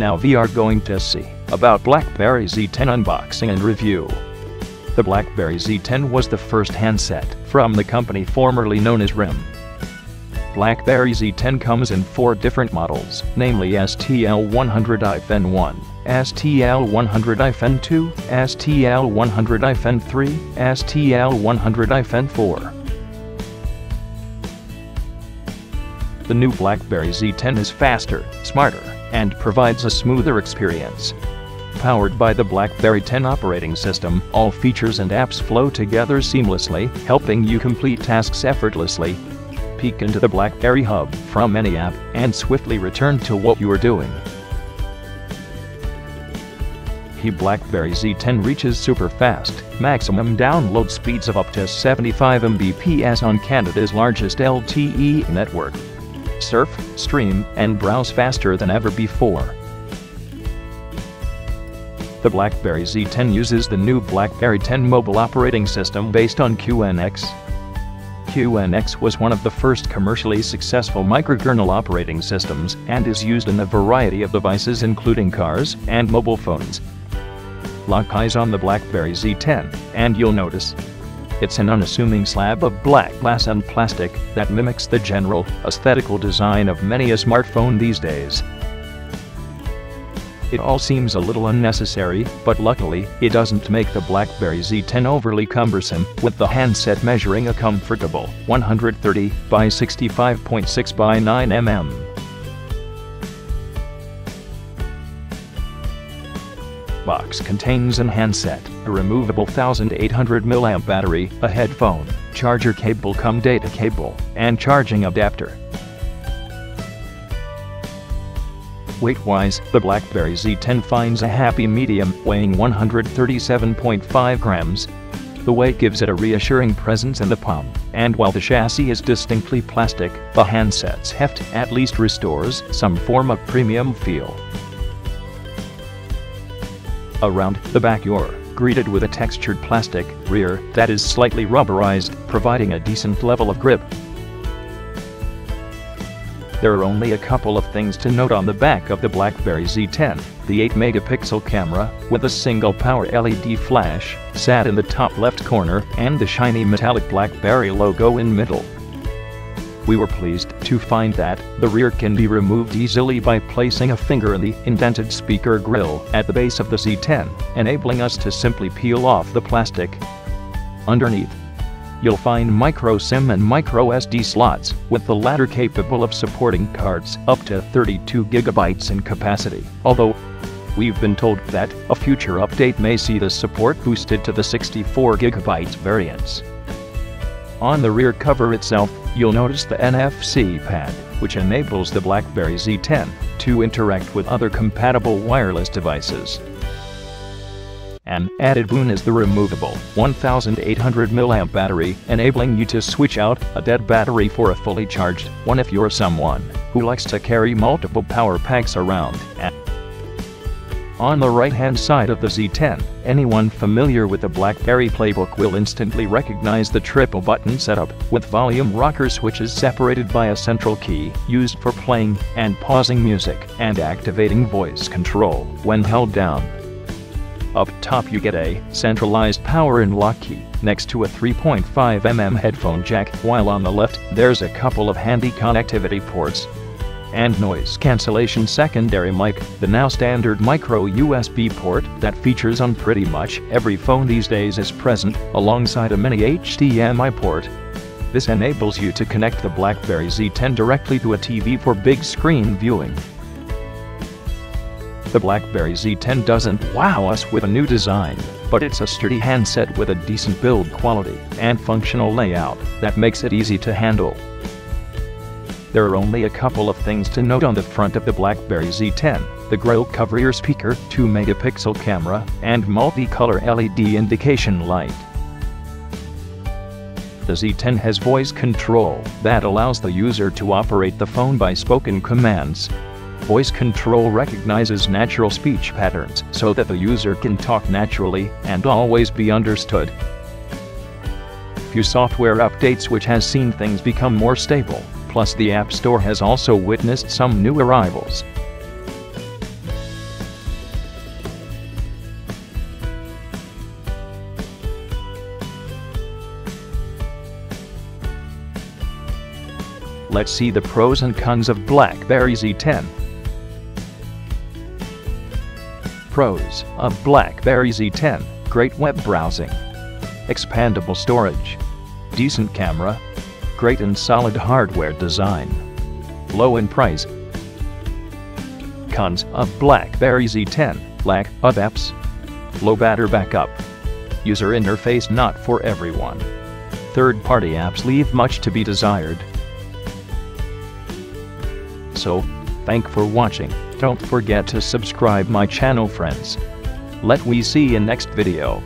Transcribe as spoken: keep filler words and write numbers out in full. Now we are going to see about BlackBerry Z ten unboxing and review. The BlackBerry Z ten was the first handset from the company formerly known as RIM. BlackBerry Z ten comes in four different models, namely S T L one hundred i F N one, S T L one hundred i F N two, S T L one hundred i F N three, S T L one hundred i F N four. The new BlackBerry Z ten is faster, smarter, and provides a smoother experience. Powered by the BlackBerry ten operating system, all features and apps flow together seamlessly, helping you complete tasks effortlessly. Peek into the BlackBerry Hub from any app and swiftly return to what you are doing. The BlackBerry Z ten reaches super fast, maximum download speeds of up to seventy-five megabits per second on Canada's largest L T E network. Surf, stream, and browse faster than ever before. The BlackBerry Z ten uses the new BlackBerry ten mobile operating system based on Q N X. Q N X was one of the first commercially successful microkernel operating systems and is used in a variety of devices including cars and mobile phones. Lock eyes on the BlackBerry Z ten, and you'll notice. It's an unassuming slab of black glass and plastic that mimics the general, aesthetical design of many a smartphone these days. It all seems a little unnecessary, but luckily, it doesn't make the BlackBerry Z ten overly cumbersome, with the handset measuring a comfortable one hundred thirty by sixty-five point six by nine millimeters. Box contains an handset, a removable one thousand eight hundred milliamp hour battery, a headphone, charger cable cum data cable, and charging adapter. Weight-wise, the BlackBerry Z ten finds a happy medium, weighing one hundred thirty-seven point five grams. The weight gives it a reassuring presence in the palm, and while the chassis is distinctly plastic, the handset's heft at least restores some form of premium feel. Around the back you're greeted with a textured plastic rear that is slightly rubberized, providing a decent level of grip. There are only a couple of things to note on the back of the BlackBerry Z ten. The eight megapixel camera, with a single power L E D flash, sat in the top left corner, and the shiny metallic BlackBerry logo in middle. We were pleased to find that the rear can be removed easily by placing a finger in the indented speaker grille at the base of the Z ten, enabling us to simply peel off the plastic. Underneath, you'll find micro S I M and micro S D slots, with the latter capable of supporting cards up to thirty-two gigabytes in capacity, although we've been told that a future update may see the support boosted to the sixty-four gigabyte variants. On the rear cover itself, you'll notice the N F C pad, which enables the BlackBerry Z ten to interact with other compatible wireless devices. An added boon is the removable one thousand eight hundred milliamp hour battery, enabling you to switch out a dead battery for a fully charged one if you're someone who likes to carry multiple power packs around. On the right-hand side of the Z ten, anyone familiar with the BlackBerry Playbook will instantly recognize the triple button setup, with volume rocker switches separated by a central key, used for playing and pausing music, and activating voice control when held down. Up top you get a centralized power and lock key, next to a three point five millimeter headphone jack, while on the left, there's a couple of handy connectivity ports, and noise cancellation secondary mic, the now standard micro U S B port that features on pretty much every phone these days is present, alongside a mini H D M I port. This enables you to connect the BlackBerry Z ten directly to a T V for big screen viewing. The BlackBerry Z ten doesn't wow us with a new design, but it's a sturdy handset with a decent build quality and functional layout that makes it easy to handle. There are only a couple of things to note on the front of the BlackBerry Z ten, the grille cover, ear speaker, two megapixel camera, and multicolor L E D indication light. The Z ten has voice control that allows the user to operate the phone by spoken commands. Voice control recognizes natural speech patterns so that the user can talk naturally and always be understood. Few software updates which has seen things become more stable. Plus, the App Store has also witnessed some new arrivals. Let's see the pros and cons of BlackBerry Z ten. Pros of BlackBerry Z ten: great web browsing, expandable storage, decent camera, great and solid hardware design, low in price. Cons of BlackBerry Z ten: lack of apps, low battery backup, user interface not for everyone, third-party apps leave much to be desired. So, thank for watching. Don't forget to subscribe my channel, friends. Let we see in next video.